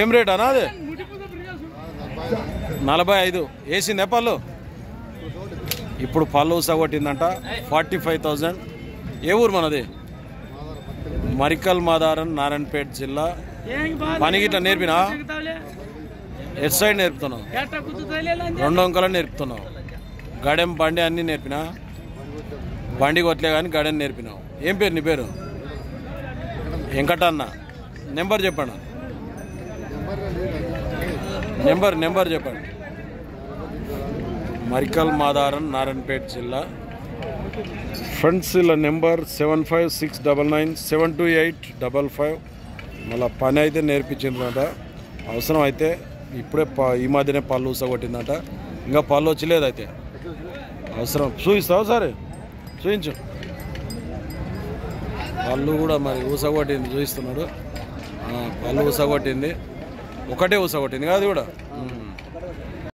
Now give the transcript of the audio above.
ఏం రేట్ అన్నా అది 45 వేసిందే పళ్ళు ఇప్పుడు పళ్ళు సగొట్టిందంట 45,000. ఏ ఊరు మనది? మరికల్ మాదారం, నారాయణపేట జిల్లా. పని గిట్లా నేర్పినా? ఎట్ సైడ్ నేర్పుతున్నావు? రెండు అంకలు నేర్పుతున్నావు? గడెం బండి అన్నీ నేర్పినా? బండి కొట్లే కానీ గడెం నేర్పినావు. ఏం పేరు నీ పేరు? వెంకటన్న. నెంబర్ చెప్పండి. నెంబర్ చెప్పండి. మరికల్ మాదారం, నారాయణపేట జిల్లా. ఫ్రెండ్స్ ఇలా నెంబర్ 7569972855. మళ్ళీ పని అయితే నేర్పించిందట. అవసరం అయితే ఇప్పుడే ఈ మధ్యనే పళ్ళు ఊసగొట్టిందట. ఇంకా పళ్ళు వచ్చలేదు. అయితే అవసరం చూపిస్తావు సరే చూపించు. పళ్ళు కూడా మరి ఊసగొట్టింది చూపిస్తున్నాడు. పళ్ళు ఊసగొట్టింది, ఒకటే ఊసగొట్టింది కాదు కూడా.